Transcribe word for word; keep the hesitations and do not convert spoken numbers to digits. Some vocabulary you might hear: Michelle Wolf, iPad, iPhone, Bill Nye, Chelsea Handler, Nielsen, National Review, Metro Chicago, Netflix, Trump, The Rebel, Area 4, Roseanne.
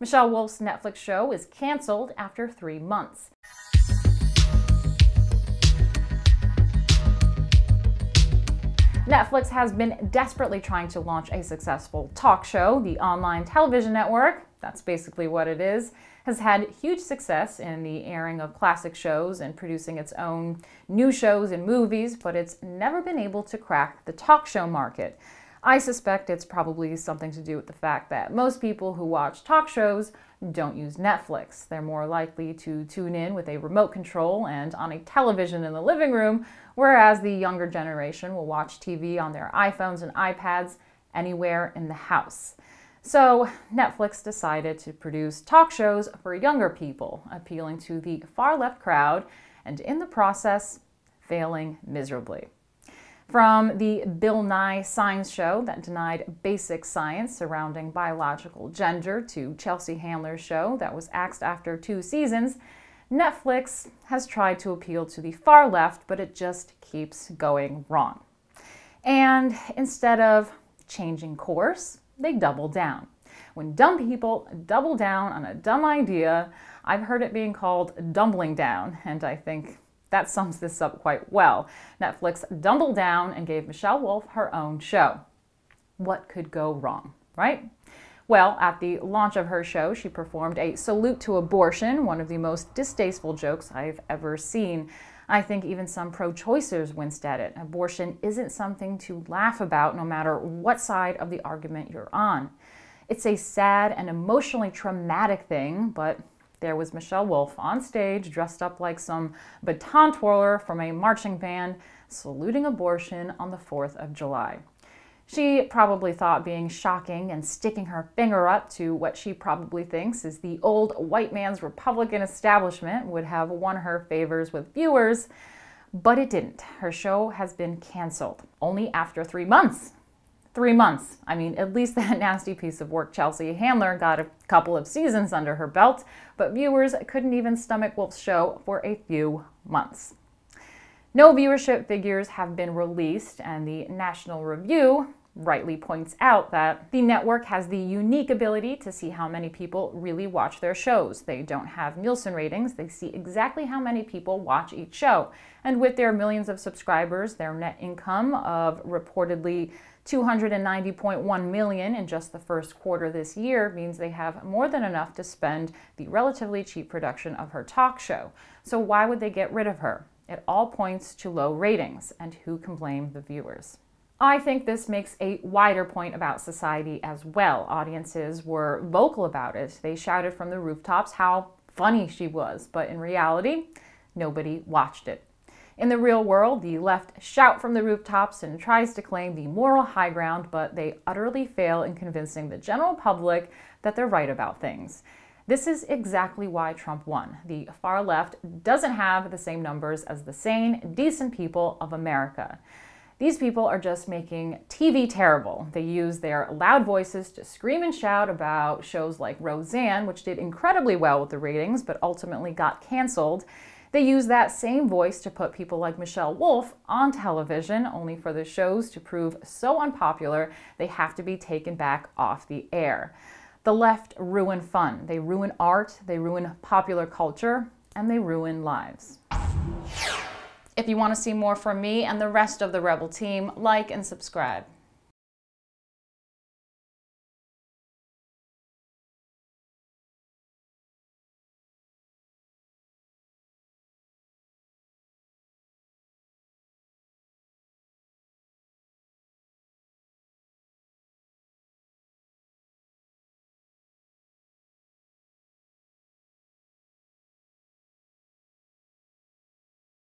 Michelle Wolf's Netflix show is canceled after three months. Netflix has been desperately trying to launch a successful talk show. The online television network, that's basically what it is, has had huge success in the airing of classic shows and producing its own new shows and movies, but it's never been able to crack the talk show market. I suspect it's probably something to do with the fact that most people who watch talk shows don't use Netflix. They're more likely to tune in with a remote control and on a television in the living room, whereas the younger generation will watch T V on their iPhones and iPads anywhere in the house. So Netflix decided to produce talk shows for younger people, appealing to the far-left crowd, and in the process, failing miserably. From the Bill Nye science show that denied basic science surrounding biological gender to Chelsea Handler's show that was axed after two seasons, Netflix has tried to appeal to the far left, but it just keeps going wrong. And instead of changing course, they double down. When dumb people double down on a dumb idea, I've heard it being called dumbling down, and I think that sums this up quite well. Netflix doubled down and gave Michelle Wolf her own show. What could go wrong, right? Well, at the launch of her show, she performed a salute to abortion, one of the most distasteful jokes I've ever seen. I think even some pro-choicers winced at it. Abortion isn't something to laugh about, no matter what side of the argument you're on. It's a sad and emotionally traumatic thing, but there was Michelle Wolf on stage, dressed up like some baton twirler from a marching band, saluting abortion on the fourth of July. She probably thought being shocking and sticking her finger up to what she probably thinks is the old white man's Republican establishment would have won her favors with viewers, but it didn't. Her show has been canceled, only after three months. Three months. I mean, at least that nasty piece of work, Chelsea Handler, got a couple of seasons under her belt, but viewers couldn't even stomach Wolf's show for a few months. No viewership figures have been released, and the National Review rightly points out that the network has the unique ability to see how many people really watch their shows. They don't have Nielsen ratings. They see exactly how many people watch each show. And with their millions of subscribers, their net income of reportedly two hundred ninety point one million dollars in just the first quarter this year means they have more than enough to spend the relatively cheap production of her talk show. So why would they get rid of her? It all points to low ratings, and who can blame the viewers? I think this makes a wider point about society as well. Audiences were vocal about it. They shouted from the rooftops how funny she was, but in reality, nobody watched it. In the real world, the left shout from the rooftops and tries to claim the moral high ground, but they utterly fail in convincing the general public that they're right about things. This is exactly why Trump won. The far left doesn't have the same numbers as the sane, decent people of America. These people are just making T V terrible. They use their loud voices to scream and shout about shows like Roseanne, which did incredibly well with the ratings, but ultimately got canceled. They use that same voice to put people like Michelle Wolf on television, only for the shows to prove so unpopular they have to be taken back off the air. The left ruin fun. They ruin art, they ruin popular culture, and they ruin lives. If you want to see more from me and the rest of the Rebel team, like and subscribe.